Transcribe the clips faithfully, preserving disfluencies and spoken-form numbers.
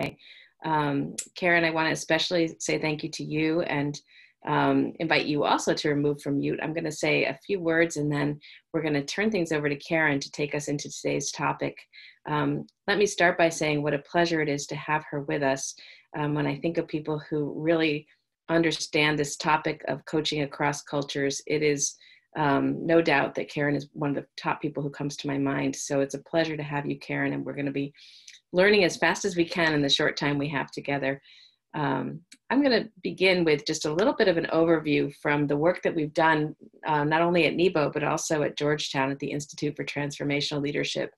today. Um, Karen, I want to especially say thank you to you and um, invite you also to remove from mute. I'm going to say a few words and then we're going to turn things over to Karen to take us into today's topic. Um, let me start by saying what a pleasure it is to have her with us. Um, when I think of people who really understand this topic of coaching across cultures, it is um, no doubt that Karen is one of the top people who comes to my mind. So it's a pleasure to have you, Karen, and we're going to be learning as fast as we can in the short time we have together. Um, I'm going to begin with just a little bit of an overview from the work that we've done, uh, not only at NEBO, but also at Georgetown at the Institute for Transformational Leadership.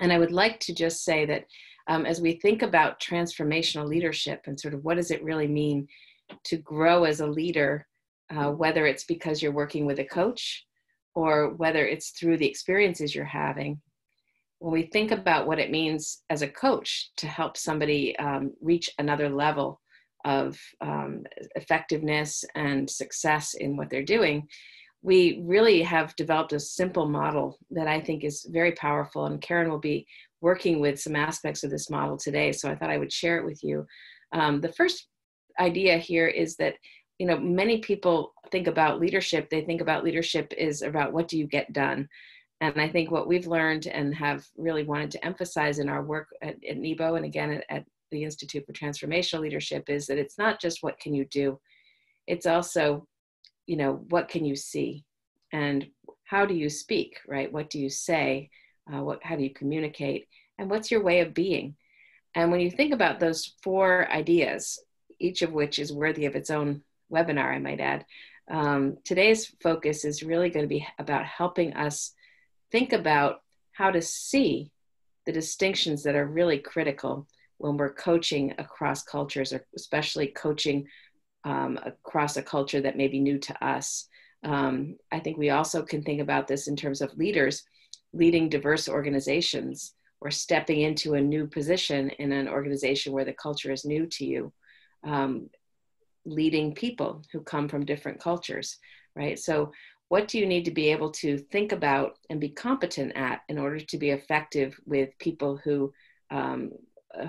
And I would like to just say that um, as we think about transformational leadership and sort of what does it really mean to grow as a leader, uh, whether it's because you're working with a coach or whether it's through the experiences you're having, when we think about what it means as a coach to help somebody um, reach another level of um, effectiveness and success in what they're doing, we really have developed a simple model that I think is very powerful. And Karen will be working with some aspects of this model today, so I thought I would share it with you. Um, the first idea here is that, you know, many people think about leadership. They think about leadership is about what do you get done? And I think what we've learned and have really wanted to emphasize in our work at, at NEBO and again at, at the Institute for Transformational Leadership is that it's not just what can you do, it's also, you know, what can you see and how do you speak, right? What do you say? Uh, what, how do you communicate? And what's your way of being? And when you think about those four ideas, each of which is worthy of its own webinar, I might add, um, today's focus is really going to be about helping us think about how to see the distinctions that are really critical when we're coaching across cultures, or especially coaching um, across a culture that may be new to us. Um, I think we also can think about this in terms of leaders leading diverse organizations or stepping into a new position in an organization where the culture is new to you, um, leading people who come from different cultures, right? So, what do you need to be able to think about and be competent at in order to be effective with people who, um,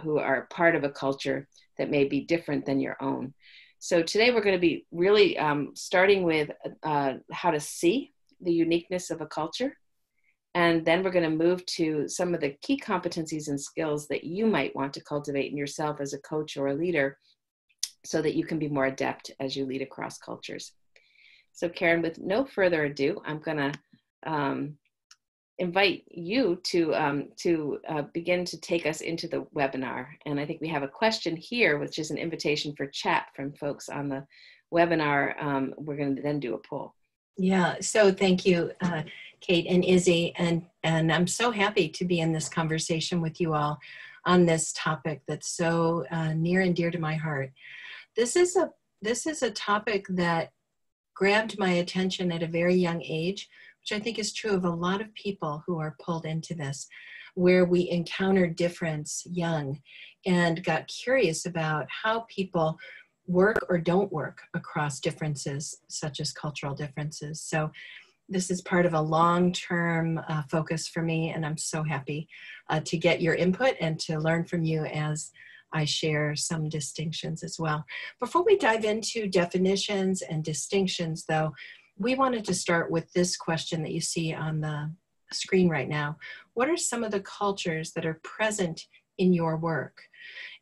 who are part of a culture that may be different than your own? So today we're going to be really um, starting with uh, how to see the uniqueness of a culture. And then we're going to move to some of the key competencies and skills that you might want to cultivate in yourself as a coach or a leader so that you can be more adept as you lead across cultures. So Karen, with no further ado, I'm gonna um, invite you to, um, to uh, begin to take us into the webinar. And I think we have a question here, which is an invitation for chat from folks on the webinar. Um, we're gonna then do a poll. Yeah, so thank you, uh, Kate and Izzy. And, and I'm so happy to be in this conversation with you all on this topic that's so uh, near and dear to my heart. This is a, this is a topic that grabbed my attention at a very young age, which I think is true of a lot of people who are pulled into this, where we encounter difference young and got curious about how people work or don't work across differences, such as cultural differences. So this is part of a long-term uh, focus for me, and I'm so happy uh, to get your input and to learn from you as I share some distinctions as well. Before we dive into definitions and distinctions, though, we wanted to start with this question that you see on the screen right now. What are some of the cultures that are present in your work?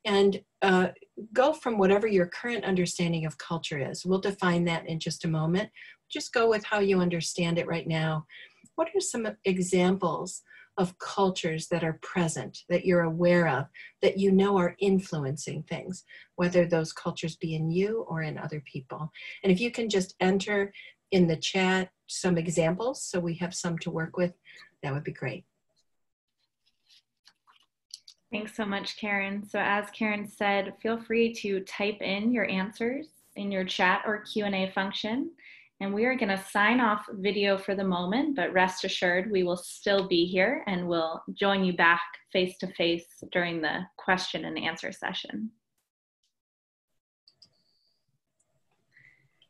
And uh, go from whatever your current understanding of culture is. We'll define that in just a moment. Just go with how you understand it right now. What are some examples of cultures that are present, that you're aware of, that you know are influencing things, whether those cultures be in you or in other people? And if you can just enter in the chat some examples so we have some to work with, that would be great. Thanks so much, Karen. So as Karen said, feel free to type in your answers in your chat or Q and A function. And we are going to sign off video for the moment, but rest assured we will still be here and we'll join you back face to face during the question and answer session.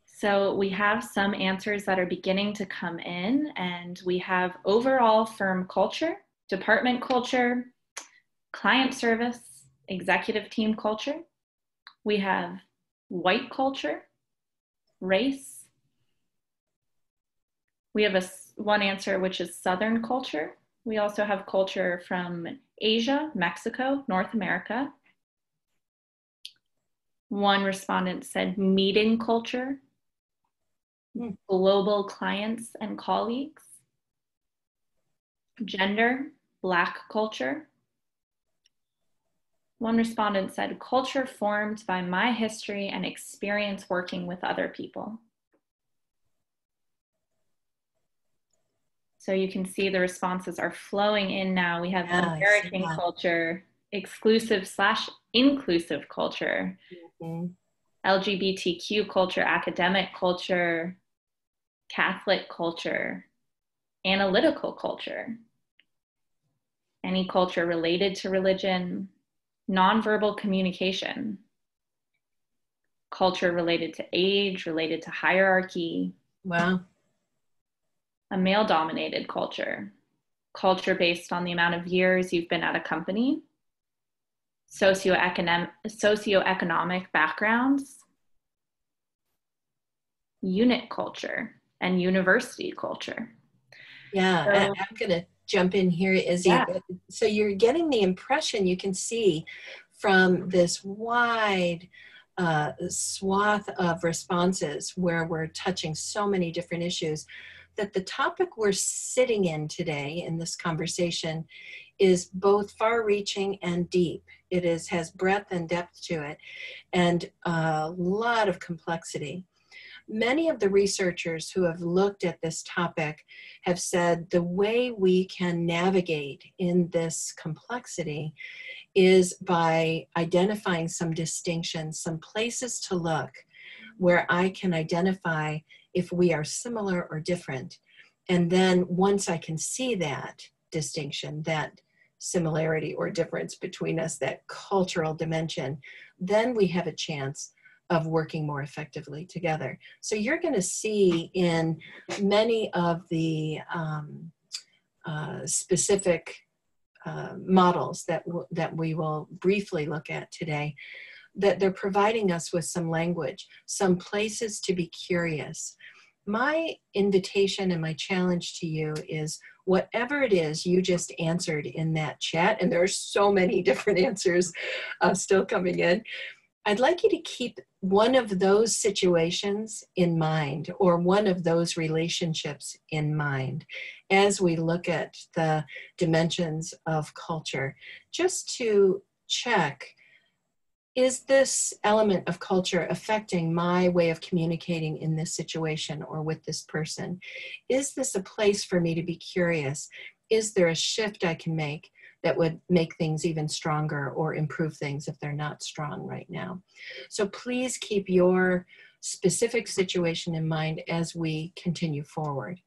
So we have some answers that are beginning to come in, and we have overall firm culture, department culture, client service, executive team culture, we have white culture, race. We have a, one answer, which is Southern culture. We also have culture from Asia, Mexico, North America. One respondent said meeting culture, mm. global clients and colleagues, gender, Black culture. One respondent said culture formed by my history and experience working with other people. So you can see the responses are flowing in now. We have yeah, American culture, exclusive slash inclusive culture, mm-hmm. L G B T Q culture, academic culture, Catholic culture, analytical culture, any culture related to religion, nonverbal communication, culture related to age, related to hierarchy. Wow. A male-dominated culture, culture based on the amount of years you've been at a company, socioeconomic, socioeconomic backgrounds, unit culture, and university culture. Yeah, so, I, I'm going to jump in here, Izzy. Yeah. So you're getting the impression you can see from this wide uh, swath of responses where we're touching so many different issues, that the topic we're sitting in today in this conversation is both far-reaching and deep. It is, has breadth and depth to it, and a lot of complexity. Many of the researchers who have looked at this topic have said the way we can navigate in this complexity is by identifying some distinctions, some places to look where I can identify if we are similar or different. And then once I can see that distinction, that similarity or difference between us, that cultural dimension, then we have a chance of working more effectively together. So you're going to see in many of the um, uh, specific uh, models that, w that we will briefly look at today, that they're providing us with some language, some places to be curious. My invitation and my challenge to you is whatever it is you just answered in that chat, and there are so many different answers uh, still coming in, I'd like you to keep one of those situations in mind or one of those relationships in mind as we look at the dimensions of culture, just to check, is this element of culture affecting my way of communicating in this situation or with this person? Is this a place for me to be curious? Is there a shift I can make that would make things even stronger or improve things if they're not strong right now? So please keep your specific situation in mind as we continue forward.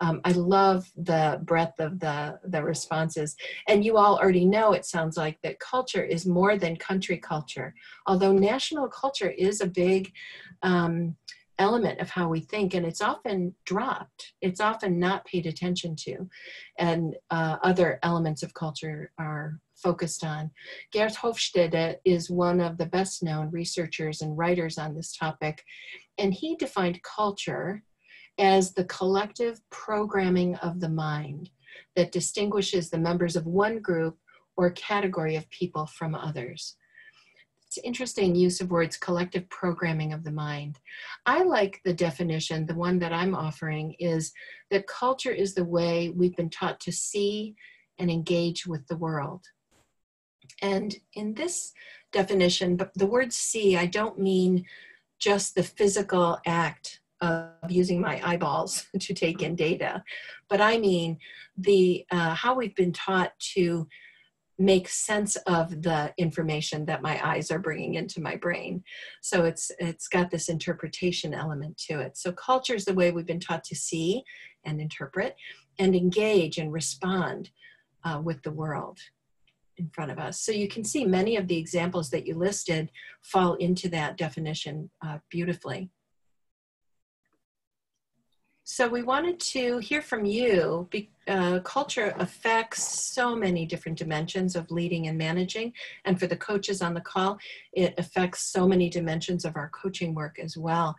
Um, I love the breadth of the, the responses. And you all already know, it sounds like, that culture is more than country culture. Although national culture is a big um, element of how we think, and it's often dropped. It's often not paid attention to. And uh, other elements of culture are focused on. Geert Hofstede is one of the best known researchers and writers on this topic. And he defined culture as the collective programming of the mind that distinguishes the members of one group or category of people from others. It's interesting use of words, collective programming of the mind. I like the definition, the one that I'm offering is that culture is the way we've been taught to see and engage with the world. And in this definition, but the word see, I don't mean just the physical act of using my eyeballs to take in data, but I mean the uh, how we've been taught to make sense of the information that my eyes are bringing into my brain. So it's it's got this interpretation element to it. So culture is the way we've been taught to see and interpret and engage and respond uh, with the world in front of us. So you can see many of the examples that you listed fall into that definition uh, beautifully. So we wanted to hear from you. Uh, culture affects so many different dimensions of leading and managing. And for the coaches on the call, it affects so many dimensions of our coaching work as well.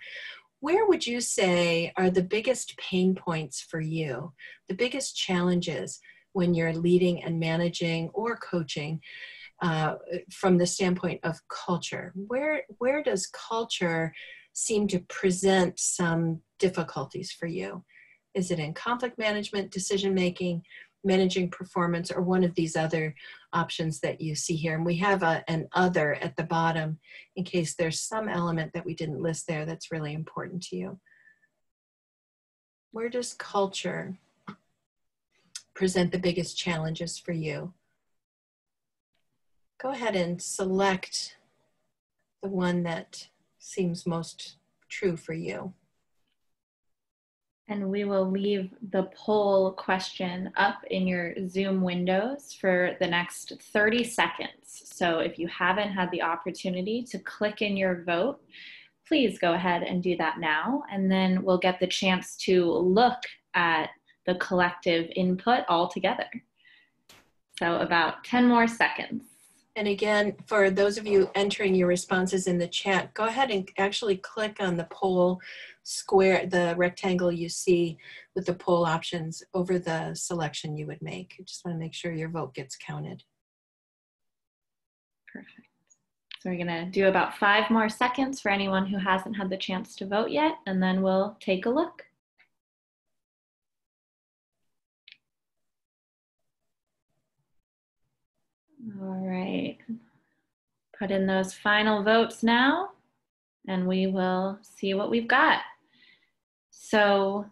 Where would you say are the biggest pain points for you, the biggest challenges when you're leading and managing or coaching uh, from the standpoint of culture? Where, where does culture seem to present some difficulties for you? Is it in conflict management, decision making, managing performance, or one of these other options that you see here? And we have a, an other at the bottom in case there's some element that we didn't list there that's really important to you. Where does culture present the biggest challenges for you? Go ahead and select the one that seems most true for you. And we will leave the poll question up in your Zoom windows for the next thirty seconds. So if you haven't had the opportunity to click in your vote, please go ahead and do that now. And then we'll get the chance to look at the collective input all together. So about ten more seconds. And again, for those of you entering your responses in the chat, go ahead and actually click on the poll square, the rectangle you see with the poll options over the selection you would make. You just want to make sure your vote gets counted. Perfect. So we're gonna do about five more seconds for anyone who hasn't had the chance to vote yet, and then we'll take a look. All right, put in those final votes now, and we will see what we've got. So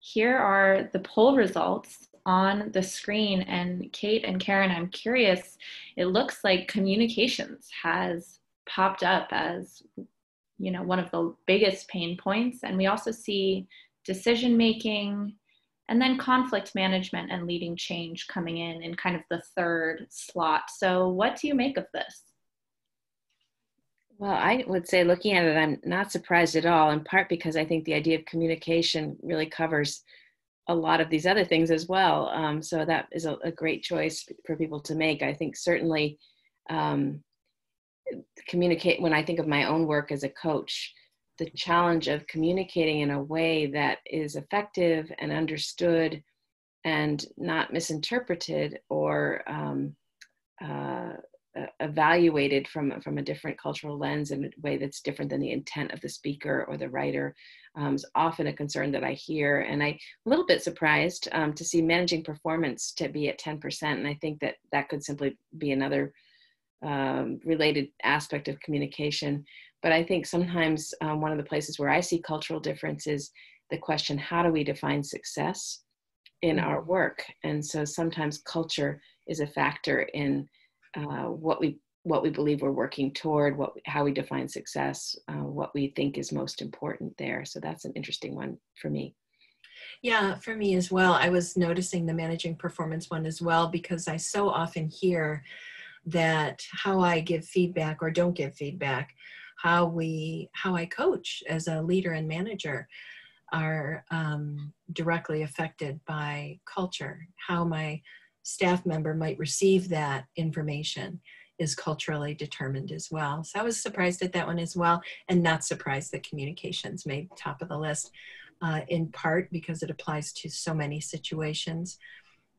here are the poll results on the screen, and Kate and Karen, I'm curious, it looks like communications has popped up as, you know, one of the biggest pain points, and we also see decision-making, and then conflict management and leading change coming in in kind of the third slot. So what do you make of this? Well, I would say looking at it, I'm not surprised at all, in part because I think the idea of communication really covers a lot of these other things as well. Um, so that is a, a great choice for people to make. I think certainly um, communicate, when I think of my own work as a coach, the challenge of communicating in a way that is effective and understood and not misinterpreted or um, uh, evaluated from, from a different cultural lens in a way that's different than the intent of the speaker or the writer um, is often a concern that I hear. And I'm a little bit surprised um, to see managing performance to be at ten percent. And I think that that could simply be another um, related aspect of communication. But I think sometimes um, one of the places where I see cultural difference is the question, how do we define success in our work? And so sometimes culture is a factor in uh, what we what we believe we're working toward, what how we define success, uh, what we think is most important there. So that's an interesting one for me. Yeah, for me as well. I was noticing the managing performance one as well, because I so often hear that how I give feedback or don't give feedback, how we, how I coach as a leader and manager are um, directly affected by culture. How my staff member might receive that information is culturally determined as well. So I was surprised at that one as well, and not surprised that communications made top of the list, uh, in part because it applies to so many situations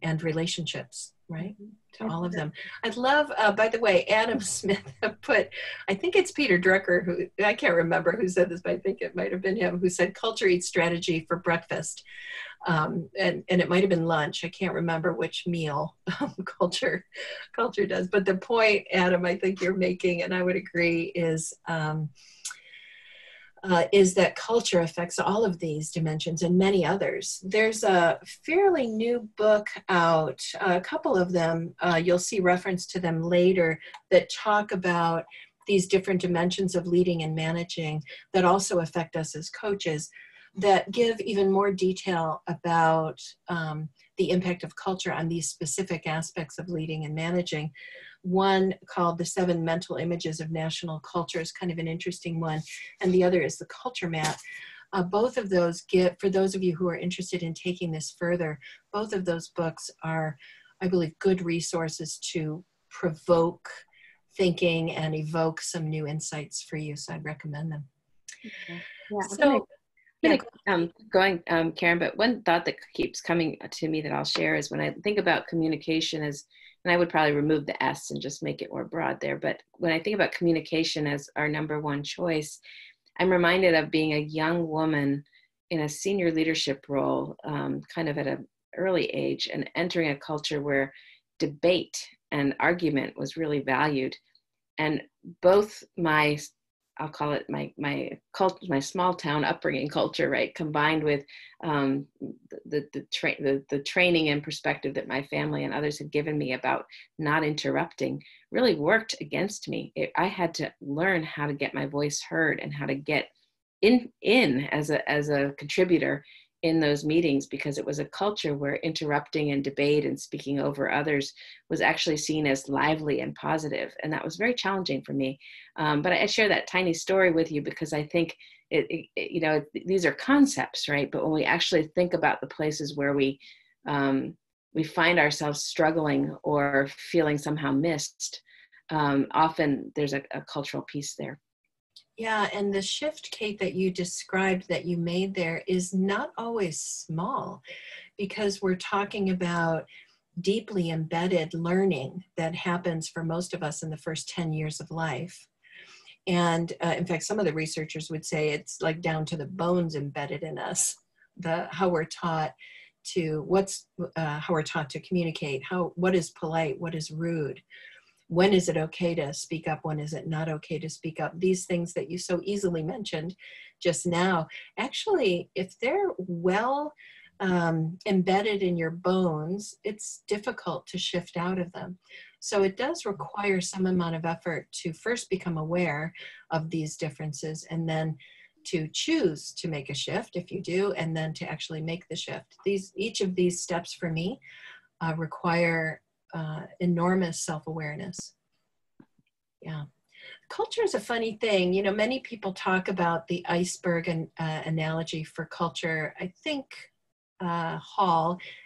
and relationships, right? To all of them. I'd love, uh, by the way, Adam Smith put, I think it's Peter Drucker, who, I can't remember who said this, but I think it might have been him, who said culture eats strategy for breakfast. Um, and, and it might have been lunch. I can't remember which meal culture, culture does. But the point, Adam, I think you're making, and I would agree, is um, Uh, is that culture affects all of these dimensions and many others. There's a fairly new book out, a couple of them, uh, you'll see reference to them later, that talk about these different dimensions of leading and managing that also affect us as coaches, that give even more detail about um, the impact of culture on these specific aspects of leading and managing. One called The Seven Mental Images of National Culture is kind of an interesting one. And the other is The Culture Map, Uh, both of those give, for those of you who are interested in taking this further, both of those books are, I believe, good resources to provoke thinking and evoke some new insights for you. So I'd recommend them. Okay. Yeah, so, I'm gonna, I'm gonna, um, going, um, Karen, but one thought that keeps coming to me that I'll share is when I think about communication as, and I would probably remove the S and just make it more broad there. But when I think about communication as our number one choice, I'm reminded of being a young woman in a senior leadership role, um, kind of at an early age, and entering a culture where debate and argument was really valued. And both my, I'll call it my my cult, my small town upbringing culture, right, combined with um, the the, tra the the training and perspective that my family and others had given me about not interrupting, really worked against me. It, I had to learn how to get my voice heard and how to get in in as a as a contributor in those meetings, because it was a culture where interrupting and debate and speaking over others was actually seen as lively and positive. And that was very challenging for me. Um, but I share that tiny story with you because I think it, it, you know, these are concepts, right? But when we actually think about the places where we, um, we find ourselves struggling or feeling somehow missed, um, often there's a, a cultural piece there. Yeah, and the shift, Kate, that you described that you made there is not always small, because we're talking about deeply embedded learning that happens for most of us in the first ten years of life. And uh, in fact, some of the researchers would say it's like down to the bones embedded in us, the how we're taught to what's uh, how we're taught to communicate, how what is polite, what is rude. When is it okay to speak up? When is it not okay to speak up? These things that you so easily mentioned just now, actually, if they're well um, embedded in your bones, it's difficult to shift out of them. So it does require some amount of effort to first become aware of these differences, and then to choose to make a shift if you do, and then to actually make the shift. These, each of these steps for me uh, require Uh, enormous self-awareness. Yeah. Culture is a funny thing. You know, many people talk about the iceberg and, uh, analogy for culture. I think uh, Hall,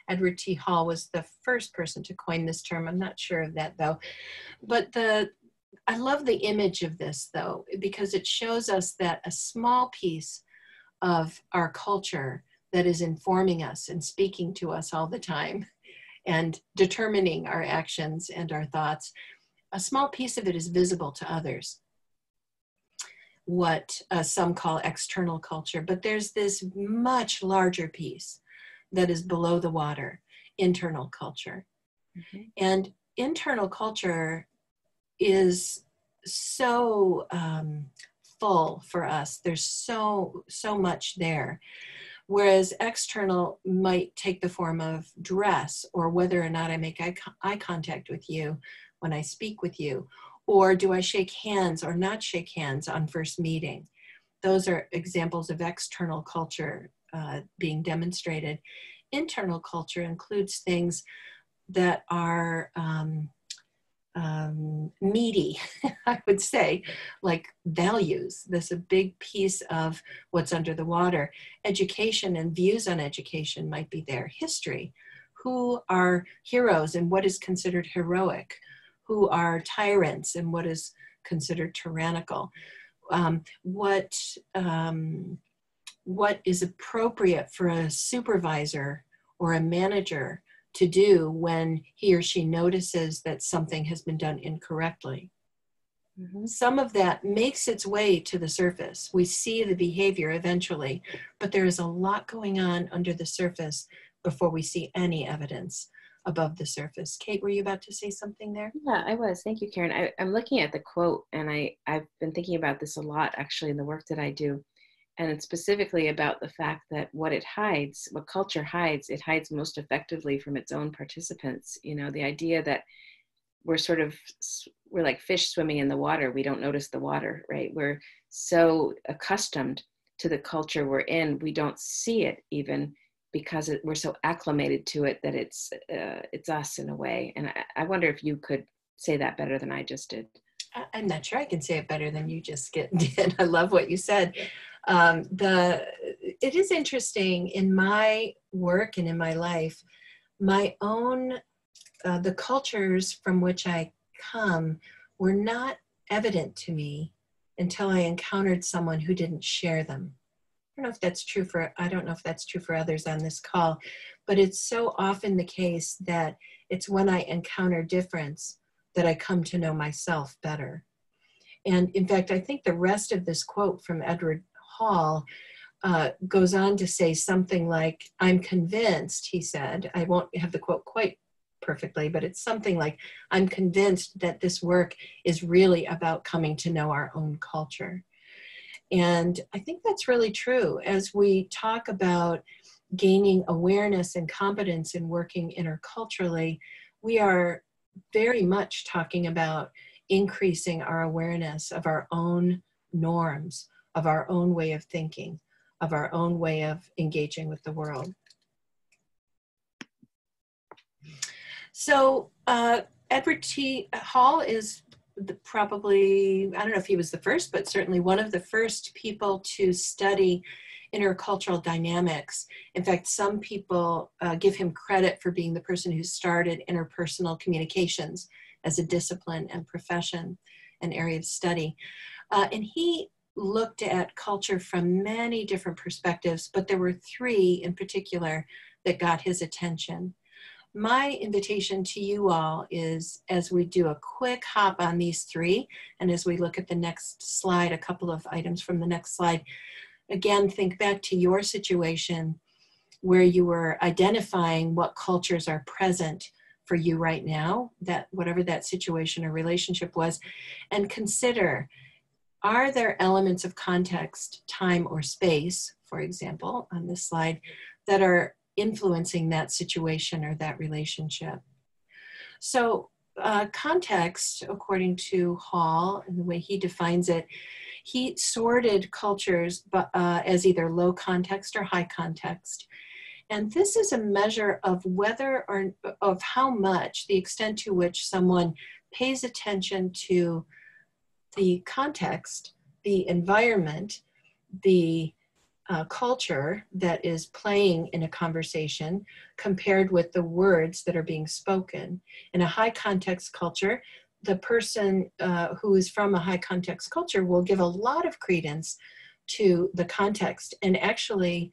Edward T. Hall, was the first person to coin this term. I'm not sure of that though. But the, I love the image of this though, because it shows us that a small piece of our culture that is informing us and speaking to us all the time and determining our actions and our thoughts, a small piece of it is visible to others, what uh, some call external culture. But there's this much larger piece that is below the water, internal culture. Mm-hmm. And internal culture is so um, full for us. There's so, so much there. Whereas external might take the form of dress, or whether or not I make eye, co eye contact with you when I speak with you, or do I shake hands or not shake hands on first meeting. Those are examples of external culture uh, being demonstrated. Internal culture includes things that are um, um, meaty, I would say, like values. That's a big piece of what's under the water. Education and views on education might be there. History, who are heroes and what is considered heroic? Who are tyrants and what is considered tyrannical? Um, what, um, what is appropriate for a supervisor or a manager to do when he or she notices that something has been done incorrectly. Mm-hmm. Some of that makes its way to the surface. We see the behavior eventually, but there is a lot going on under the surface before we see any evidence above the surface. Kate, were you about to say something there? Yeah, I was. Thank you, Karen. I, I'm looking at the quote, and I, I've been thinking about this a lot, actually, in the work that I do. And it's specifically about the fact that what it hides, what culture hides, it hides most effectively from its own participants. You know, the idea that we're sort of, we're like fish swimming in the water. We don't notice the water, right? We're so accustomed to the culture we're in, we don't see it even, because it, we're so acclimated to it that it's, uh, it's us in a way. And I, I wonder if you could say that better than I just did. I'm not sure I can say it better than you just did. I love what you said. Um, the it is interesting in my work and in my life, my own, uh, the cultures from which I come were not evident to me until I encountered someone who didn't share them. I don't know if that's true for, I don't know if that's true for others on this call, but it's so often the case that it's when I encounter difference that I come to know myself better. And in fact, I think the rest of this quote from Edward Hall uh, goes on to say something like, I'm convinced, he said, I won't have the quote quite perfectly, but it's something like, I'm convinced that this work is really about coming to know our own culture. And I think that's really true. As we talk about gaining awareness and competence in working interculturally, we are very much talking about increasing our awareness of our own norms, of our own way of thinking, of our own way of engaging with the world. So uh, Edward T. Hall is The probably, I don't know if he was the first, but certainly one of the first people to study intercultural dynamics. In fact, some people uh, give him credit for being the person who started interpersonal communications as a discipline and profession and area of study. Uh, and he looked at culture from many different perspectives, but there were three in particular that got his attention. My invitation to you all is, as we do a quick hop on these three, and as we look at the next slide, a couple of items from the next slide, again, think back to your situation where you were identifying what cultures are present for you right now, that whatever that situation or relationship was, and consider, are there elements of context, time or space, for example, on this slide, that are influencing that situation or that relationship. So uh, context, according to Hall and the way he defines it, he sorted cultures uh, as either low context or high context. And this is a measure of whether or of how much, the extent to which someone pays attention to the context, the environment, the Uh, culture that is playing in a conversation compared with the words that are being spoken. In a high context culture, the person uh, who is from a high context culture will give a lot of credence to the context. And actually,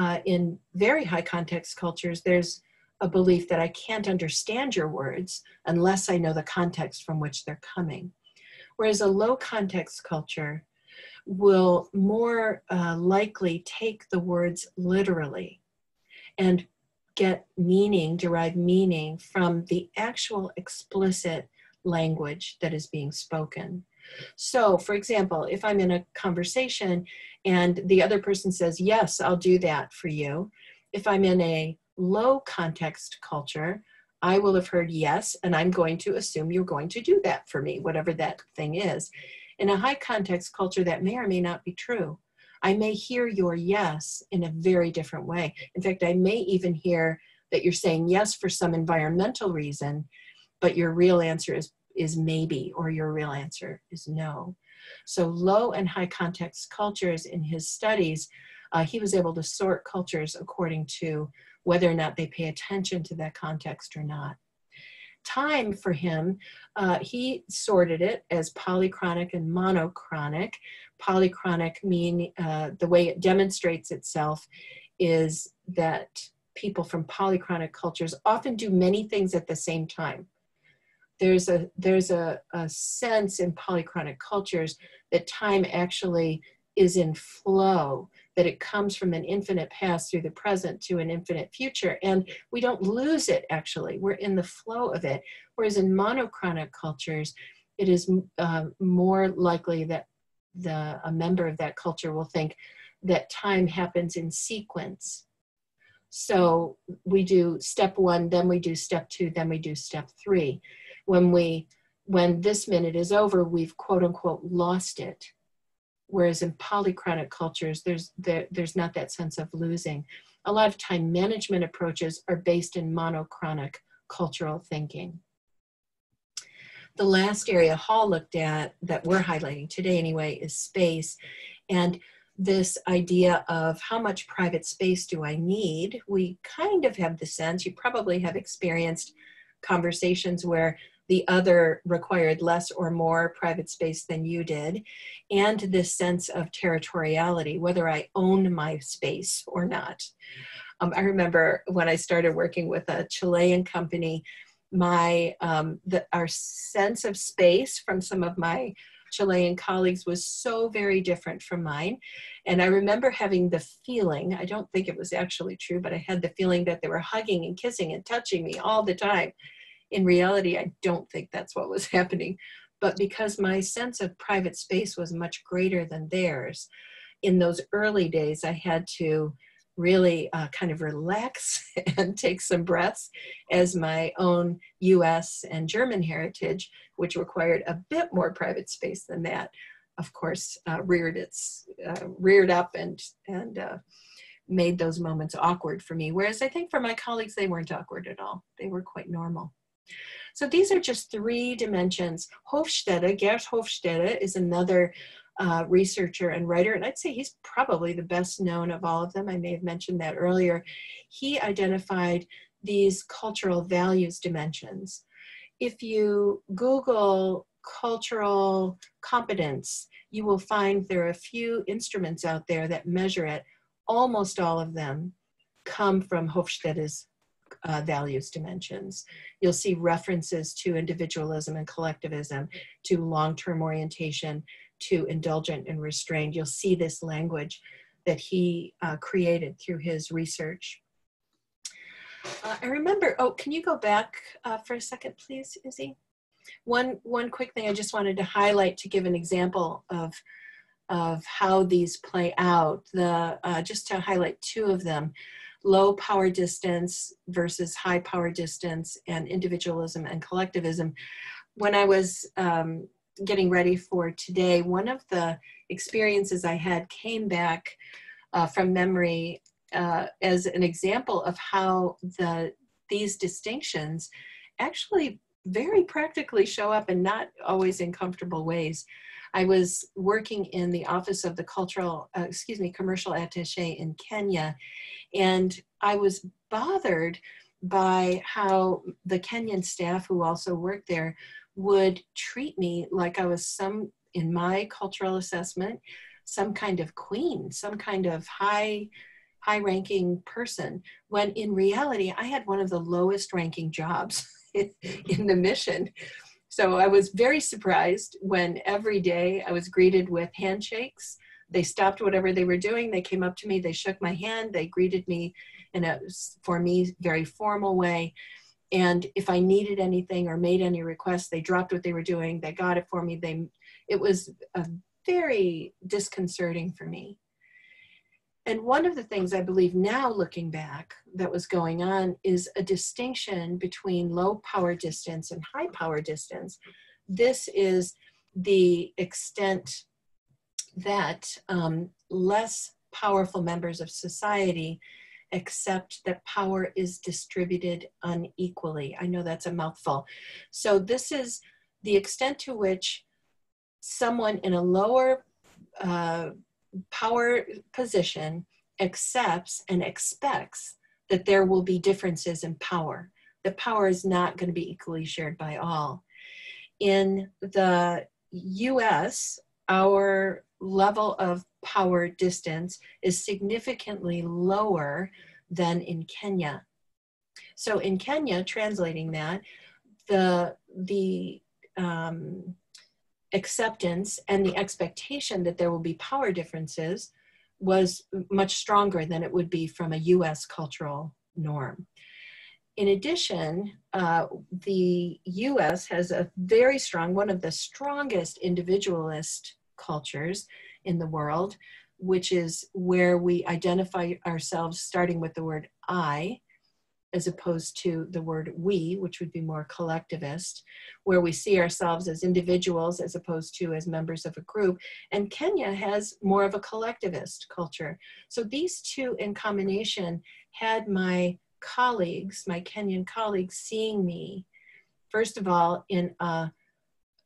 uh, in very high context cultures, there's a belief that I can't understand your words unless I know the context from which they're coming. Whereas a low context culture will more uh, likely take the words literally and get meaning, derive meaning from the actual explicit language that is being spoken. So, for example, if I'm in a conversation and the other person says, yes, I'll do that for you. If I'm in a low context culture, I will have heard yes, and I'm going to assume you're going to do that for me, whatever that thing is. In a high context culture, that may or may not be true. I may hear your yes in a very different way. In fact, I may even hear that you're saying yes for some environmental reason, but your real answer is, is maybe, or your real answer is no. So low and high context cultures in his studies, uh, he was able to sort cultures according to whether or not they pay attention to that context or not. Time for him, uh, he sorted it as polychronic and monochronic. Polychronic mean uh, the way it demonstrates itself is that people from polychronic cultures often do many things at the same time. There's a, there's a, a sense in polychronic cultures that time actually is in flow, that it comes from an infinite past through the present to an infinite future. And we don't lose it, actually. We're in the flow of it. Whereas in monochronic cultures, it is uh, more likely that the, a member of that culture will think that time happens in sequence. So we do step one, then we do step two, then we do step three. When, we, when this minute is over, we've quote unquote lost it. Whereas in polychronic cultures, there's, there, there's not that sense of losing. A lot of time management approaches are based in monochronic cultural thinking. The last area Hall looked at that we're highlighting today anyway is space. And this idea of how much private space do I need, we kind of have the sense, you probably have experienced conversations where the other required less or more private space than you did, and this sense of territoriality, whether I own my space or not. Um, I remember when I started working with a Chilean company, my um, the, our sense of space from some of my Chilean colleagues was so very different from mine. And I remember having the feeling, I don't think it was actually true, but I had the feeling that they were hugging and kissing and touching me all the time. In reality, I don't think that's what was happening. But because my sense of private space was much greater than theirs, in those early days, I had to really uh, kind of relax and take some breaths, as my own U S and German heritage, which required a bit more private space than that, of course, uh, reared its, uh, reared up and, and uh, made those moments awkward for me. Whereas I think for my colleagues, they weren't awkward at all. They were quite normal. So these are just three dimensions. Hofstede, Geert Hofstede, is another uh, researcher and writer, and I'd say he's probably the best known of all of them. I may have mentioned that earlier. He identified these cultural values dimensions. If you Google cultural competence, you will find there are a few instruments out there that measure it. Almost all of them come from Hofstede's Uh, values dimensions. You'll see references to individualism and collectivism, to long-term orientation, to indulgent and restrained. You'll see this language that he uh, created through his research. Uh, I remember, oh, can you go back uh, for a second, please, Izzy? One, one quick thing I just wanted to highlight to give an example of, of how these play out. The, uh, just to highlight two of them. Low power distance versus high power distance, and individualism and collectivism. When I was um, getting ready for today, one of the experiences I had came back uh, from memory uh, as an example of how the, these distinctions actually very practically show up, and not always in comfortable ways. I was working in the office of the cultural, uh, excuse me, commercial attaché in Kenya, and I was bothered by how the Kenyan staff who also worked there would treat me like I was some, in my cultural assessment, some kind of queen, some kind of high, high-ranking person, when in reality, I had one of the lowest-ranking jobs in the mission. So I was very surprised when every day I was greeted with handshakes. They stopped whatever they were doing. They came up to me. They shook my hand. They greeted me in a, for me, very formal way. And if I needed anything or made any requests, they dropped what they were doing. They got it for me. They, it was a very disconcerting for me. And one of the things I believe now, looking back, that was going on is a distinction between low power distance and high power distance. This is the extent that um, less powerful members of society accept that power is distributed unequally. I know that's a mouthful. So this is the extent to which someone in a lower uh, power position accepts and expects that there will be differences in power. The power is not going to be equally shared by all. In the U S, our level of power distance is significantly lower than in Kenya. So in Kenya, translating that, the, the um, acceptance and the expectation that there will be power differences was much stronger than it would be from a U S cultural norm. In addition, uh, the U S has a very strong, one of the strongest individualist cultures in the world, which is where we identify ourselves starting with the word I, as opposed to the word we, which would be more collectivist, where we see ourselves as individuals as opposed to as members of a group. And Kenya has more of a collectivist culture. So these two in combination had my colleagues, my Kenyan colleagues, seeing me, first of all, in a,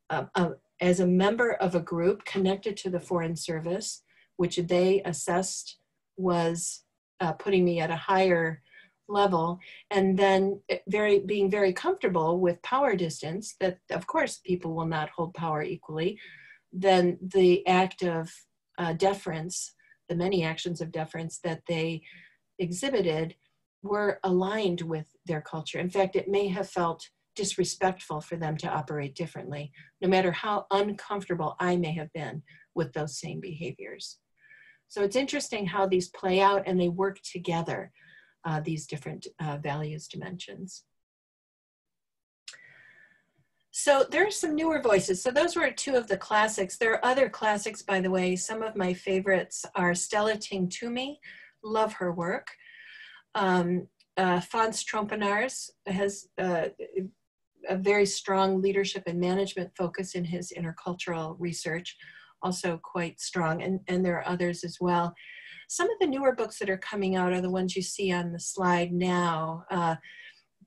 a, a, as a member of a group connected to the Foreign Service, which they assessed was uh, putting me at a higher level, and then very being very comfortable with power distance, that of course people will not hold power equally, then the act of uh, deference, the many actions of deference that they exhibited were aligned with their culture. In fact, it may have felt disrespectful for them to operate differently, no matter how uncomfortable I may have been with those same behaviors. So it's interesting how these play out and they work together, uh, these different uh, values dimensions. So there are some newer voices. So those were two of the classics. There are other classics, by the way. Some of my favorites are Stella Ting-Toomey, love her work. Um, uh, Fons Trompenars has uh, a very strong leadership and management focus in his intercultural research, also quite strong, and, and there are others as well. Some of the newer books that are coming out are the ones you see on the slide now. Uh,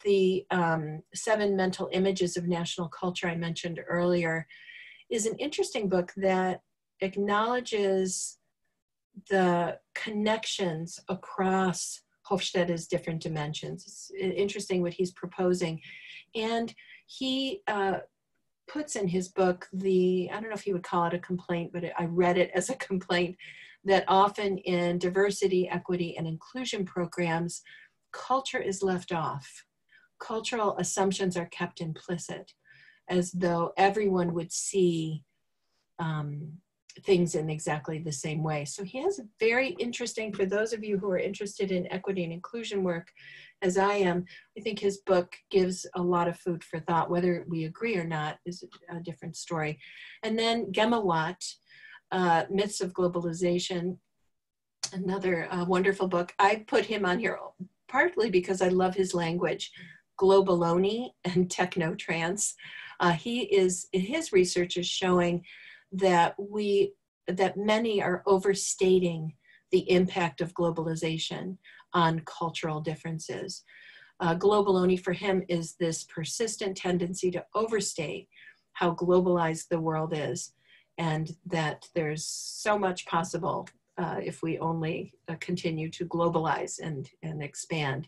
the um, Seven Mental Images of National Culture I mentioned earlier is an interesting book that acknowledges the connections across Hofstede's different dimensions. It's interesting what he's proposing. And he uh, puts in his book the, I don't know if he would call it a complaint, but it, I read it as a complaint, that often in diversity, equity, and inclusion programs, culture is left off. Cultural assumptions are kept implicit, as though everyone would see um, things in exactly the same way. So he has a very interesting, for those of you who are interested in equity and inclusion work, as I am, I think his book gives a lot of food for thought. Whether we agree or not is a different story. And then Gemma Watt, uh, Myths of Globalization, another uh, wonderful book. I put him on here partly because I love his language, globaloni and techno-trance. Uh, he is, his research is showing that we, that many are overstating the impact of globalization on cultural differences. Uh, globaloni for him is this persistent tendency to overstate how globalized the world is, and that there's so much possible Uh, if we only uh, continue to globalize and, and expand.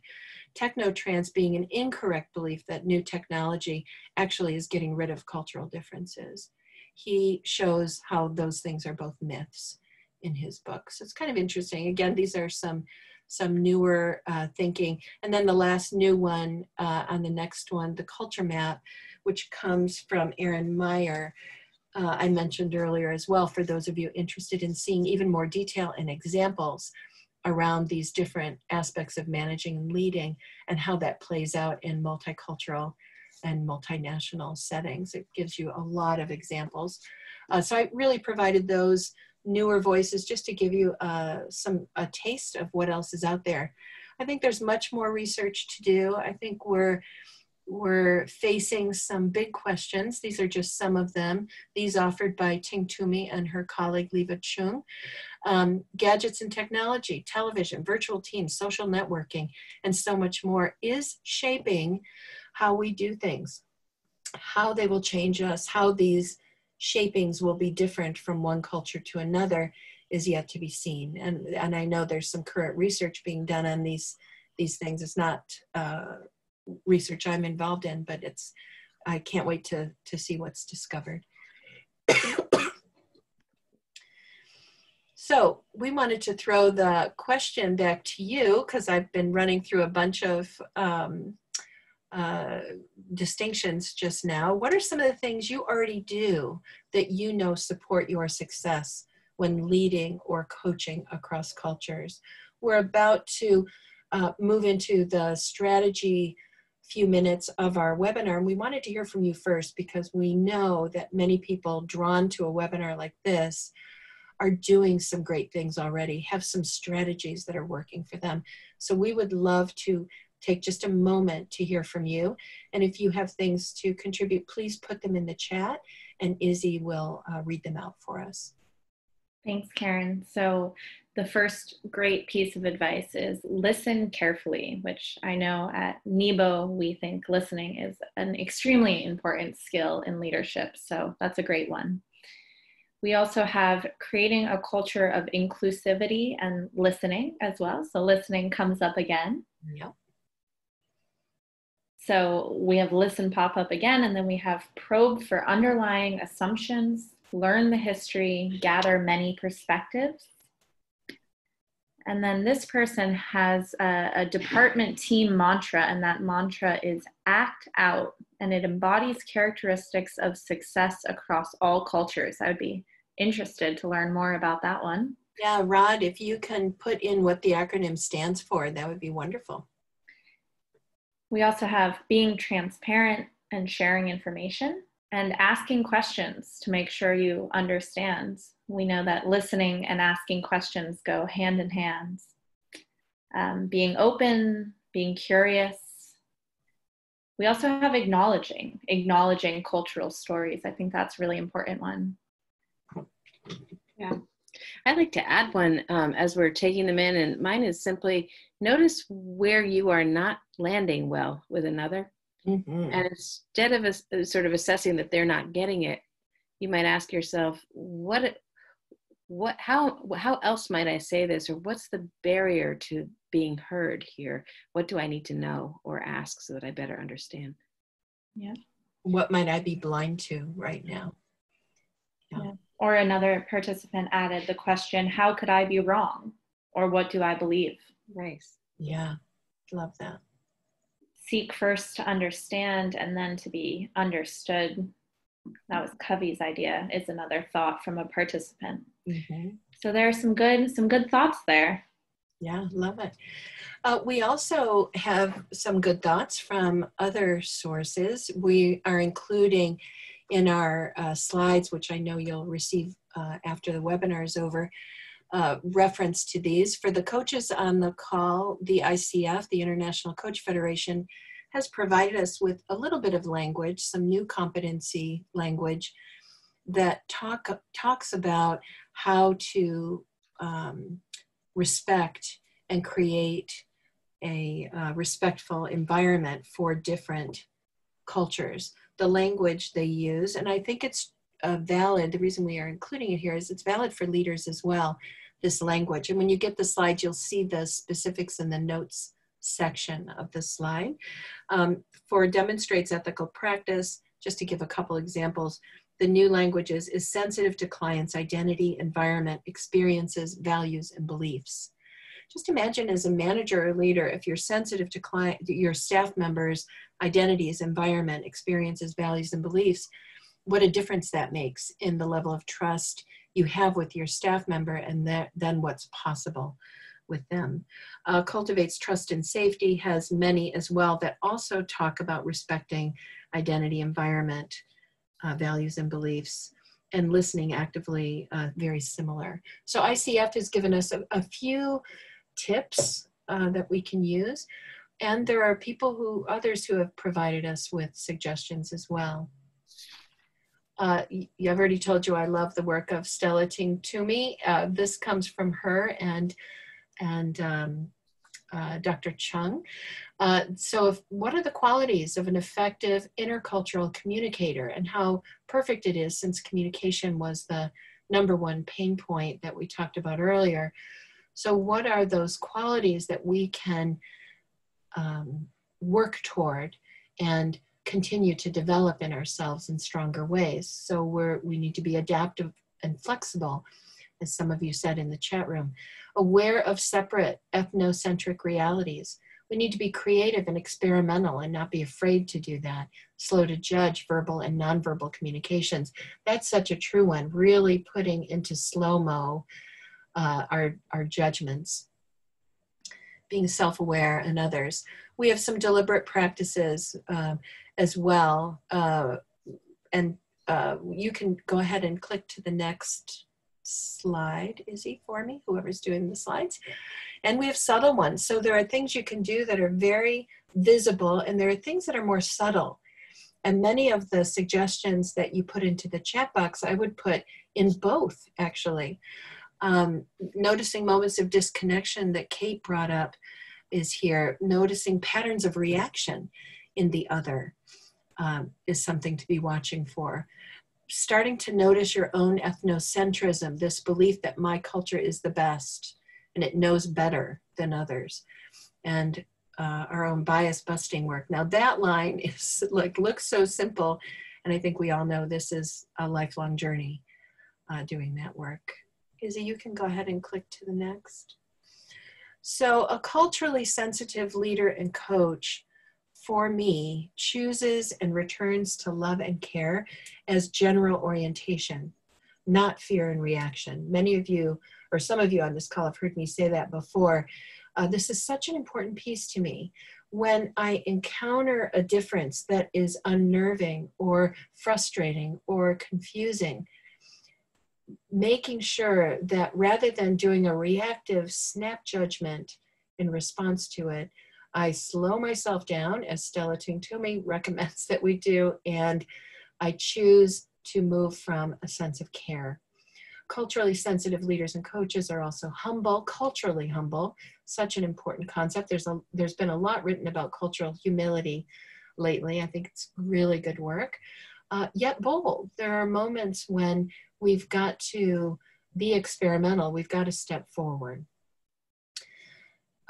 Techno-trans being an incorrect belief that new technology actually is getting rid of cultural differences. He shows how those things are both myths in his book. So it's kind of interesting. Again, these are some, some newer uh, thinking. And then the last new one uh, on the next one, The Culture Map, which comes from Aaron Meyer, Uh, I mentioned earlier as well, for those of you interested in seeing even more detail and examples around these different aspects of managing and leading and how that plays out in multicultural and multinational settings. It gives you a lot of examples. Uh, so I really provided those newer voices just to give you uh, some a taste of what else is out there. I think there's much more research to do. I think we're We're facing some big questions. These are just some of them. These offered by Ting-Toomey and her colleague Leva Chung. Um, gadgets and technology, television, virtual teams, social networking, and so much more is shaping how we do things, how they will change us, how these shapings will be different from one culture to another is yet to be seen. And, and I know there's some current research being done on these, these things. It's not uh, research I'm involved in, but it's, I can't wait to, to see what's discovered. So we wanted to throw the question back to you, because I've been running through a bunch of um, uh, distinctions just now. What are some of the things you already do that you know support your success when leading or coaching across cultures? We're about to uh, move into the strategy few minutes of our webinar, and we wanted to hear from you first because we know that many people drawn to a webinar like this are doing some great things already, have some strategies that are working for them. So we would love to take just a moment to hear from you, and if you have things to contribute, please put them in the chat and Izzy will uh, read them out for us. Thanks, Karen. So the first great piece of advice is listen carefully, which I know at NEBO, we think listening is an extremely important skill in leadership. So that's a great one. We also have creating a culture of inclusivity and listening as well. So listening comes up again. Yep. So we have listen pop up again, and then we have probe for underlying assumptions, learn the history, gather many perspectives. And then this person has a, a department team mantra, and that mantra is act out, and it embodies characteristics of success across all cultures. I would be interested to learn more about that one. Yeah, Rod, if you can put in what the acronym stands for, that would be wonderful. We also have being transparent and sharing information, and asking questions to make sure you understand. We know that listening and asking questions go hand in hand. Um, being open, being curious. We also have acknowledging, acknowledging cultural stories. I think that's a really important one. Yeah. I'd like to add one um, as we're taking them in, and mine is simply notice where you are not landing well with another. Mm-hmm. And instead of a, sort of assessing that they're not getting it, you might ask yourself, what, what, how, how else might I say this? Or what's the barrier to being heard here? What do I need to know or ask so that I better understand? Yeah. What might I be blind to right now? Yeah. Yeah. Or another participant added the question, how could I be wrong? Or what do I believe? Nice. Yeah. Love that. Seek first to understand and then to be understood. That was Covey's idea, is another thought from a participant. Mm-hmm. So there are some good, some good thoughts there. Yeah, love it. Uh, we also have some good thoughts from other sources. We are including in our uh, slides, which I know you'll receive uh, after the webinar is over, Uh, reference to these. For the coaches on the call, the I C F, the International Coach Federation, has provided us with a little bit of language, some new competency language that talk, talks about how to um, respect and create a uh, respectful environment for different cultures. The language they use, and I think it's Uh, valid, the reason we are including it here is it's valid for leaders as well, this language. And when you get the slides, you'll see the specifics in the notes section of the slide. Um, for demonstrates ethical practice, just to give a couple examples, the new languages is sensitive to clients' identity, environment, experiences, values, and beliefs. Just imagine as a manager or leader, if you're sensitive to client, your staff members' identities, environment, experiences, values, and beliefs, what a difference that makes in the level of trust you have with your staff member and that, then what's possible with them. Uh, cultivates trust and safety has many as well that also talk about respecting identity, environment, uh, values and beliefs, and listening actively, uh, very similar. So I C F has given us a, a few tips uh, that we can use. And there are people who, others who have provided us with suggestions as well. Uh, I've already told you I love the work of Stella Ting-Toomey. Uh, this comes from her and, and um, uh, Doctor Chung. Uh, so if, what are the qualities of an effective intercultural communicator, and how perfect it is since communication was the number one pain point that we talked about earlier. So what are those qualities that we can um, work toward and continue to develop in ourselves in stronger ways? So we're, we need to be adaptive and flexible, as some of you said in the chat room. Aware of separate ethnocentric realities. We need to be creative and experimental and not be afraid to do that. Slow to judge verbal and nonverbal communications. That's such a true one, really putting into slow-mo uh, our, our judgments. Being self-aware and others. We have some deliberate practices uh, as well. Uh, and uh, you can go ahead and click to the next slide, Izzy, for me, whoever's doing the slides. And we have subtle ones. So there are things you can do that are very visible, and there are things that are more subtle. And many of the suggestions that you put into the chat box, I would put in both, actually. Um, noticing moments of disconnection that Kate brought up is here. Noticing patterns of reaction in the other um, is something to be watching for. starting to notice your own ethnocentrism, this belief that my culture is the best and it knows better than others, and uh, our own bias busting work. Now that line is like, looks so simple. And I think we all know this is a lifelong journey uh, doing that work. Izzy, you can go ahead and click to the next. So a culturally sensitive leader and coach for me chooses and returns to love and care as general orientation, not fear and reaction. Many of you, or some of you on this call, have heard me say that before. Uh, this is such an important piece to me. When I encounter a difference that is unnerving or frustrating or confusing, making sure that rather than doing a reactive snap judgment in response to it, I slow myself down, as Stella Ting-Toomey recommends that we do, and I choose to move from a sense of care. Culturally sensitive leaders and coaches are also humble, culturally humble, such an important concept. There's, a, there's been a lot written about cultural humility lately. I think it's really good work. Uh, yet bold. There are moments when we've got to be experimental. We've got to step forward.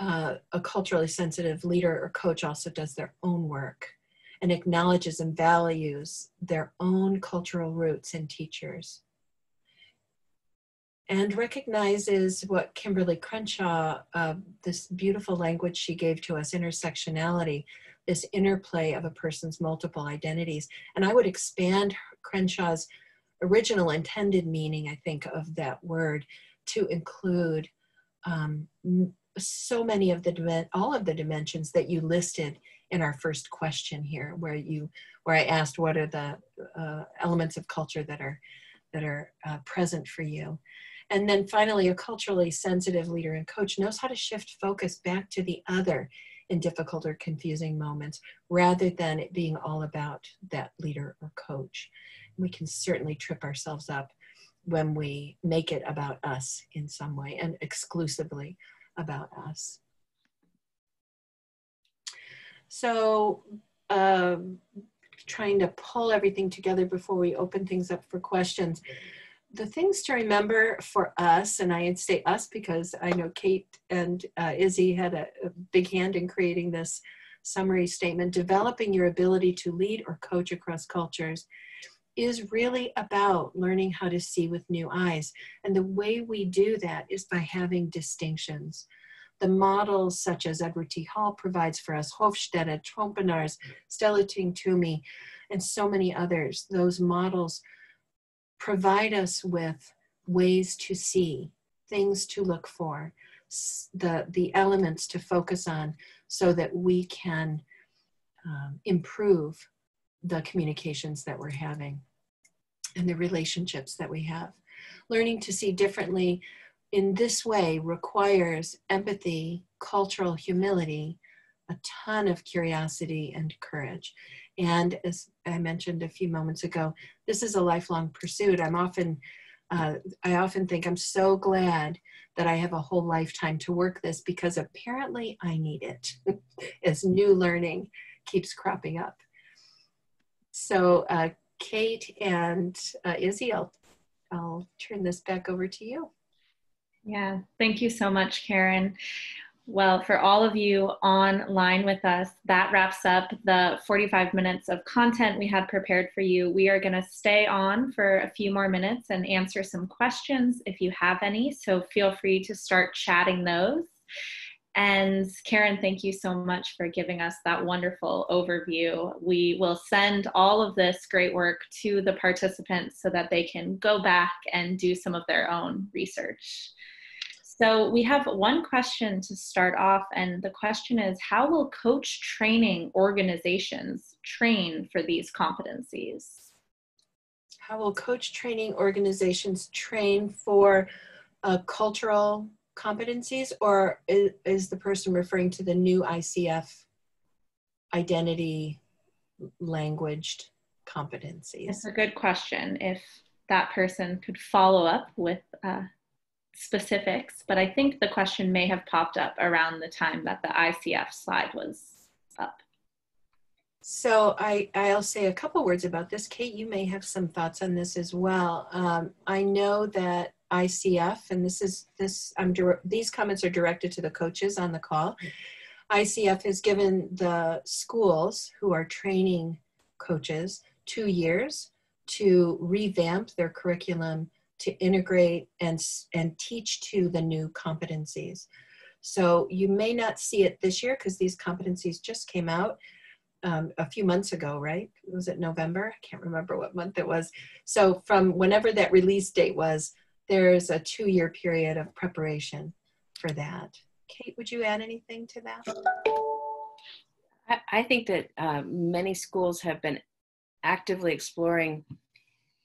Uh, a culturally sensitive leader or coach also does their own work and acknowledges and values their own cultural roots and teachers, and recognizes what Kimberly Crenshaw, uh, this beautiful language she gave to us, intersectionality, this interplay of a person's multiple identities. And I would expand Crenshaw's original intended meaning, I think, of that word to include um, so many of the, all of the dimensions that you listed in our first question here, where you, where I asked what are the uh, elements of culture that are, that are uh, present for you. And then finally, a culturally sensitive leader and coach knows how to shift focus back to the other in difficult or confusing moments, rather than it being all about that leader or coach. We can certainly trip ourselves up when we make it about us in some way, and exclusively about us. So uh, trying to pull everything together before we open things up for questions. The things to remember for us, and I say us because I know Kate and uh, Izzy had a, a big hand in creating this summary statement, developing your ability to lead or coach across cultures is really about learning how to see with new eyes. And the way we do that is by having distinctions. The models such as Edward T. Hall provides for us, Hofstede, Trompenars, Stella Ting-Toomey, and so many others, those models provide us with ways to see, things to look for, the, the elements to focus on so that we can um, improve the communications that we're having and the relationships that we have. Learning to see differently in this way requires empathy, cultural humility, a ton of curiosity and courage. And as I mentioned a few moments ago, this is a lifelong pursuit. I'm often, uh, I often think I'm so glad that I have a whole lifetime to work this, because apparently I need it as new learning keeps cropping up. So uh, Kate and uh, Izzy, I'll, I'll turn this back over to you. Yeah, thank you so much, Karen. Well, for all of you online with us, that wraps up the forty-five minutes of content we had prepared for you. We are going to stay on for a few more minutes and answer some questions if you have any, so feel free to start chatting those. And Karen, thank you so much for giving us that wonderful overview. We will send all of this great work to the participants so that they can go back and do some of their own research. So we have one question to start off, and the question is, how will coach training organizations train for these competencies? How will coach training organizations train for uh, cultural competencies, or is, is the person referring to the new I C F identity languaged competencies? It's a good question. If that person could follow up with uh, specifics, but I think the question may have popped up around the time that the I C F slide was up. So I, I'll say a couple words about this. Kate, you may have some thoughts on this as well. Um, I know that I C F, and this is this, I'm these comments are directed to the coaches on the call. I C F has given the schools who are training coaches two years to revamp their curriculum to integrate and, and teach to the new competencies. So you may not see it this year because these competencies just came out Um, a few months ago, right? Was it November? I can't remember what month it was. So from whenever that release date was, there's a two-year period of preparation for that. Kate, would you add anything to that? I, I think that uh, many schools have been actively exploring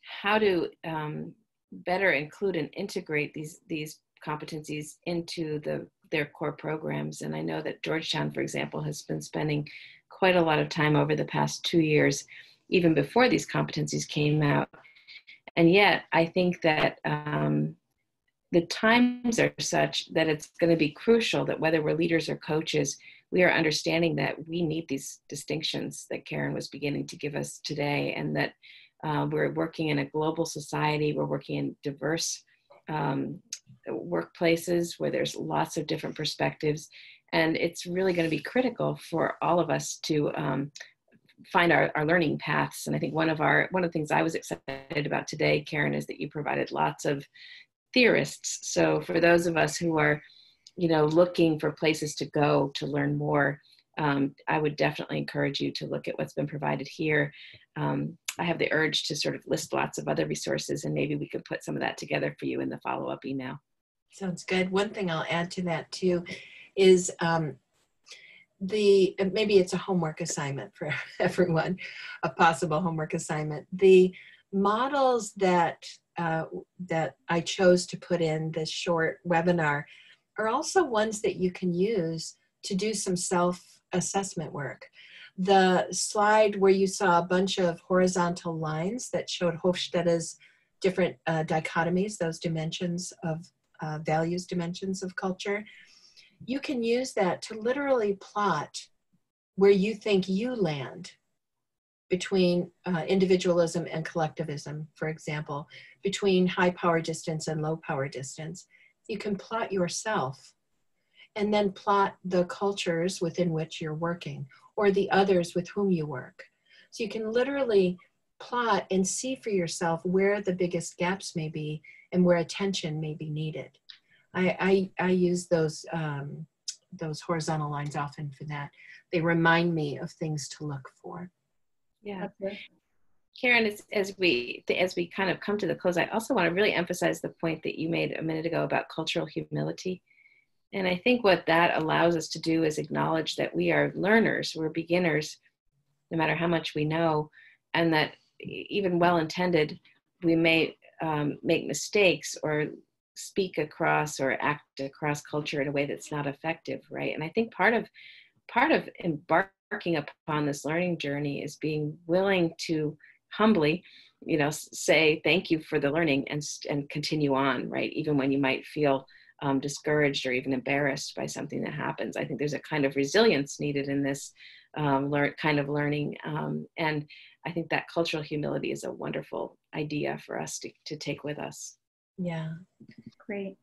how to um, better include and integrate these these competencies into the their core programs. And I know that Georgetown, for example, has been spending quite a lot of time over the past two years, even before these competencies came out. And yet, I think that um, the times are such that it's going to be crucial that whether we're leaders or coaches, we are understanding that we need these distinctions that Karen was beginning to give us today, and that uh, we're working in a global society, we're working in diverse um, workplaces where there's lots of different perspectives. And it's really going to be critical for all of us to um, find our, our learning paths. And I think one of our one of the things I was excited about today, Karen, is that you provided lots of theorists. So for those of us who are, you know, looking for places to go to learn more, um, I would definitely encourage you to look at what's been provided here. Um, I have the urge to sort of list lots of other resources, and maybe we could put some of that together for you in the follow-up email. Sounds good. One thing I'll add to that too is um, the, maybe it's a homework assignment for everyone, a possible homework assignment. The models that, uh, that I chose to put in this short webinar are also ones that you can use to do some self-assessment work. The slide where you saw a bunch of horizontal lines that showed Hofstede's different uh, dichotomies, those dimensions of uh, values, dimensions of culture, you can use that to literally plot where you think you land between uh, individualism and collectivism, for example, between high power distance and low power distance. You can plot yourself and then plot the cultures within which you're working or the others with whom you work. So you can literally plot and see for yourself where the biggest gaps may be and where attention may be needed. I, I, I use those, um, those horizontal lines often for that. They remind me of things to look for. Yeah. Okay. Karen, as, as, we, as we kind of come to the close, I also want to really emphasize the point that you made a minute ago about cultural humility. And I think what that allows us to do is acknowledge that we are learners, we're beginners, no matter how much we know, and that even well-intended, we may um, make mistakes or speak across or act across culture in a way that's not effective, right? And I think part of part of embarking upon this learning journey is being willing to humbly, you know, say thank you for the learning and and continue on, right? Even when you might feel um, discouraged or even embarrassed by something that happens. I think there's a kind of resilience needed in this um, learn kind of learning, um, and I think that cultural humility is a wonderful idea for us to to take with us. Yeah. Great.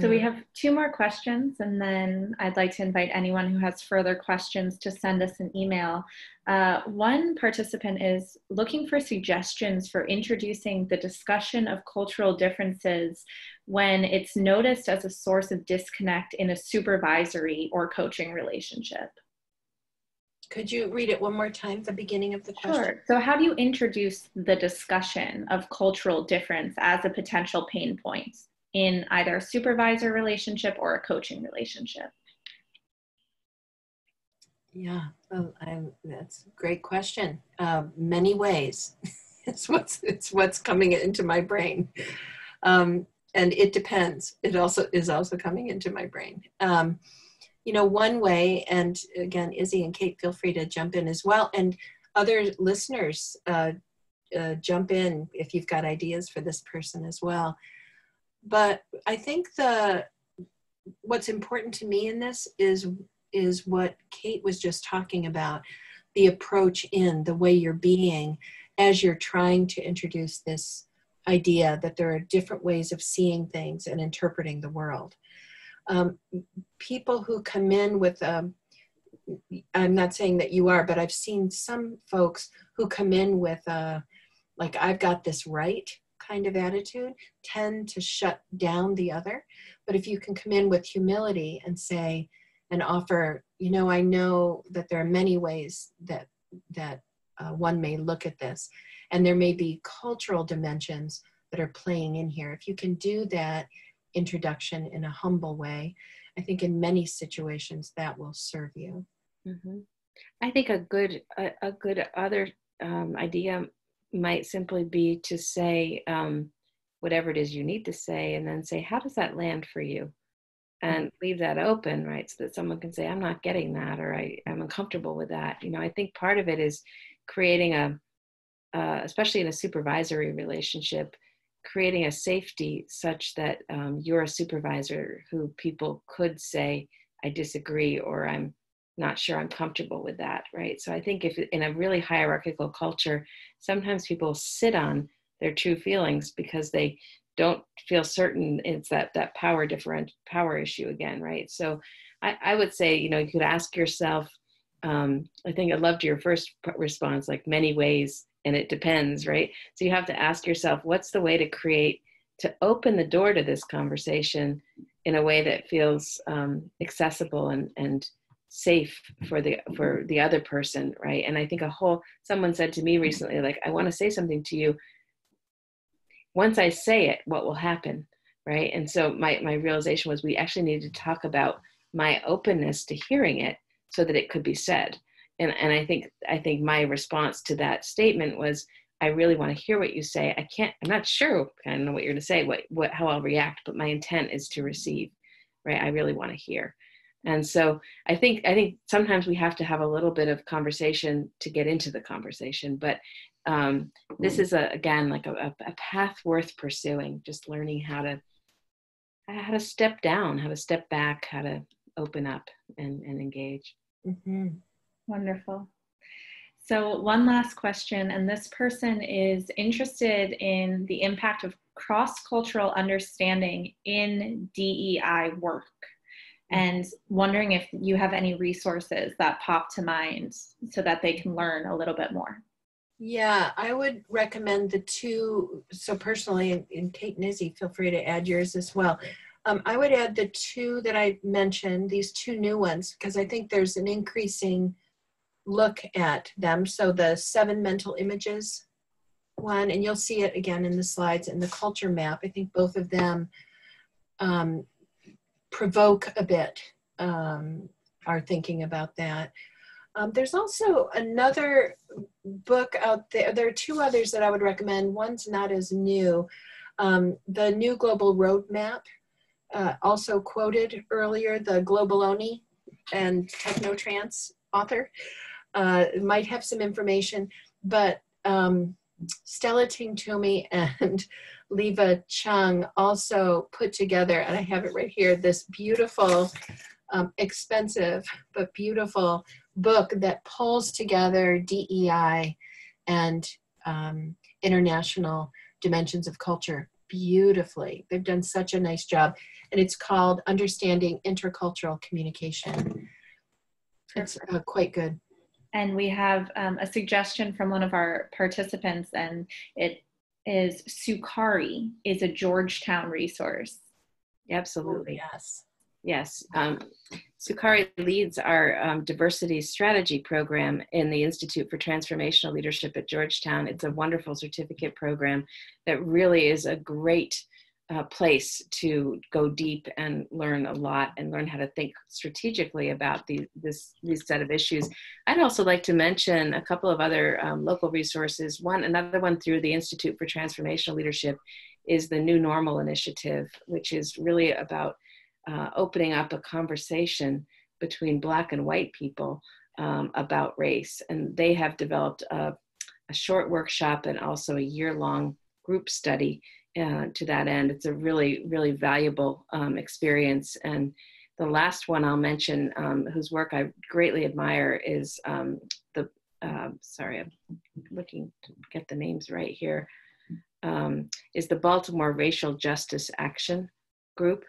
So we have two more questions, and then I'd like to invite anyone who has further questions to send us an email. Uh, one participant is looking for suggestions for introducing the discussion of cultural differences when it's noticed as a source of disconnect in a supervisory or coaching relationship. Could you read it one more time, the beginning of the question? Sure. So how do you introduce the discussion of cultural difference as a potential pain point in either a supervisor relationship or a coaching relationship? Yeah, well, I'm, that's a great question. Uh, many ways. it's, what's, it's what's coming into my brain. Um, and it depends. It also is also coming into my brain. Um, You know, one way, and again, Izzy and Kate, feel free to jump in as well. And other listeners, uh, uh, jump in if you've got ideas for this person as well. But I think the what's important to me in this is, is what Kate was just talking about, the approach in, the way you're being, as you're trying to introduce this idea that there are different ways of seeing things and interpreting the world. Um, people who come in with, um, I'm not saying that you are, but I've seen some folks who come in with a, like, I've got this right kind of attitude, tend to shut down the other. But if you can come in with humility and say, and offer, you know, I know that there are many ways that, that uh, one may look at this, and there may be cultural dimensions that are playing in here. If you can do that introduction in a humble way, I think in many situations that will serve you. Mm-hmm. I think a good, a, a good other um, idea might simply be to say um, whatever it is you need to say, and then say, how does that land for you? And leave that open, right? So that someone can say, I'm not getting that, or I, I'm uncomfortable with that. You know, I think part of it is creating a, uh, especially in a supervisory relationship, creating a safety such that um, you're a supervisor who people could say, I disagree, or I'm not sure I'm comfortable with that, right? So I think if in a really hierarchical culture, sometimes people sit on their true feelings because they don't feel certain. It's that that power different power issue again, right? So I, I would say, you know, you could ask yourself, um, I think I loved your first response, like many ways, and it depends, right? So you have to ask yourself, what's the way to create, to open the door to this conversation in a way that feels um, accessible and, and safe for the for the other person, right? And I think a whole, someone said to me recently, like, I want to say something to you. Once I say it, what will happen, right? And so my, my realization was we actually needed to talk about my openness to hearing it so that it could be said. And, and I think I think my response to that statement was, I really want to hear what you say. I can't, I'm not sure, I don't know what you're going to say, what, what, how I'll react, but my intent is to receive, right? I really want to hear. And so I think I think sometimes we have to have a little bit of conversation to get into the conversation, but Um, this is a, again, like a, a path worth pursuing, just learning how to, how to step down, how to step back, how to open up and, and engage. Mm-hmm. Wonderful. So one last question, and this person is interested in the impact of cross-cultural understanding in D E I work, and wondering if you have any resources that pop to mind so that they can learn a little bit more. Yeah, I would recommend the two, so personally, and, and Kate and Izzy, feel free to add yours as well. Um, I would add the two that I mentioned, these two new ones, because I think there's an increasing look at them. So the seven mental images one, and you'll see it again in the slides, and the culture map. I think both of them um, provoke a bit um, our thinking about that. Um, there's also another book out there. There are two others that I would recommend. One's not as new. Um, the New Global Roadmap, uh, also quoted earlier, the Globaloni and Technotrans author, uh, might have some information, but um, Stella Ting-Toomey and Leva Chung also put together, and I have it right here, this beautiful, um, expensive, but beautiful book that pulls together D E I and um, international dimensions of culture beautifully. They've done such a nice job, and it's called Understanding Intercultural Communication. It's uh, quite good. And we have um, a suggestion from one of our participants, and it is Sukari is a Georgetown resource. Absolutely. Oh, yes. Yes, um, Sukari leads our um, diversity strategy program in the Institute for Transformational Leadership at Georgetown. It's a wonderful certificate program that really is a great uh, place to go deep and learn a lot and learn how to think strategically about the, this, these set of issues. I'd also like to mention a couple of other um, local resources. One, another one through the Institute for Transformational Leadership is the New Normal Initiative, which is really about Uh, opening up a conversation between Black and white people um, about race. And they have developed a, a short workshop and also a year-long group study uh, to that end. It's a really, really valuable um, experience. And the last one I'll mention, um, whose work I greatly admire, is um, the um, sorry, I'm looking to get the names right here, um, is the Baltimore Racial Justice Action Group.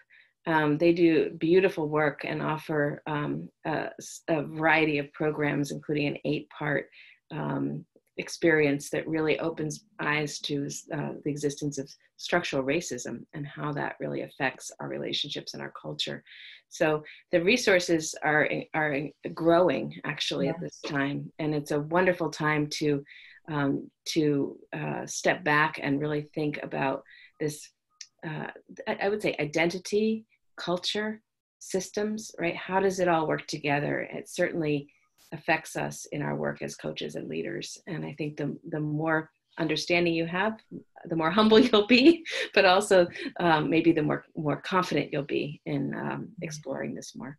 Um, they do beautiful work and offer um, a, a variety of programs, including an eight-part um, experience that really opens eyes to uh, the existence of structural racism and how that really affects our relationships and our culture. So the resources are, are growing actually yeah. at this time. And it's a wonderful time to, um, to uh, step back and really think about this, uh, I would say identity, culture, systems, right? How does it all work together? It certainly affects us in our work as coaches and leaders. And I think the, the more understanding you have, the more humble you'll be, but also um, maybe the more, more confident you'll be in um, exploring this more.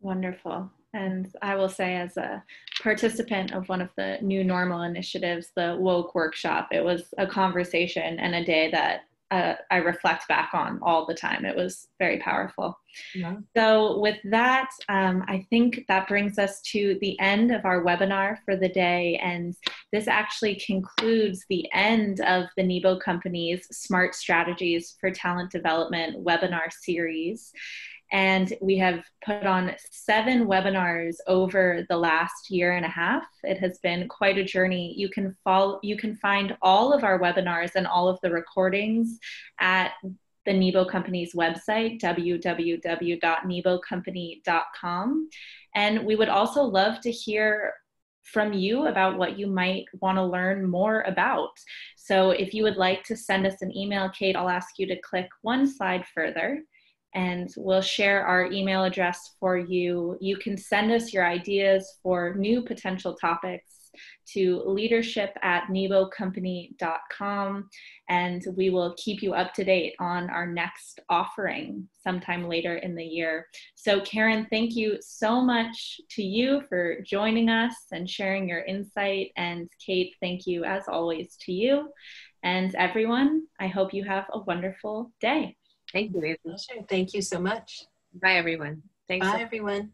Wonderful. And I will say, as a participant of one of the New Normal initiatives, the woke workshop, it was a conversation and a day that Uh, I reflect back on all the time. It was very powerful. Yeah. So with that, um, I think that brings us to the end of our webinar for the day. And this actually concludes the end of the NEBO Company's Smart Strategies for Talent Development webinar series. And we have put on seven webinars over the last year and a half. It has been quite a journey. You can follow, you can find all of our webinars and all of the recordings at the NEBO Company's website, w w w dot nebo company dot com. And we would also love to hear from you about what you might want to learn more about. So if you would like to send us an email, Kate, I'll ask you to click one slide further, and we'll share our email address for you. You can send us your ideas for new potential topics to leadership at nebo company dot com, and we will keep you up to date on our next offering sometime later in the year. So Karen, thank you so much to you for joining us and sharing your insight. And Kate, thank you as always to you. And everyone, I hope you have a wonderful day. Thank you. Thank you so much. Bye, everyone. Thanks. Bye, everyone.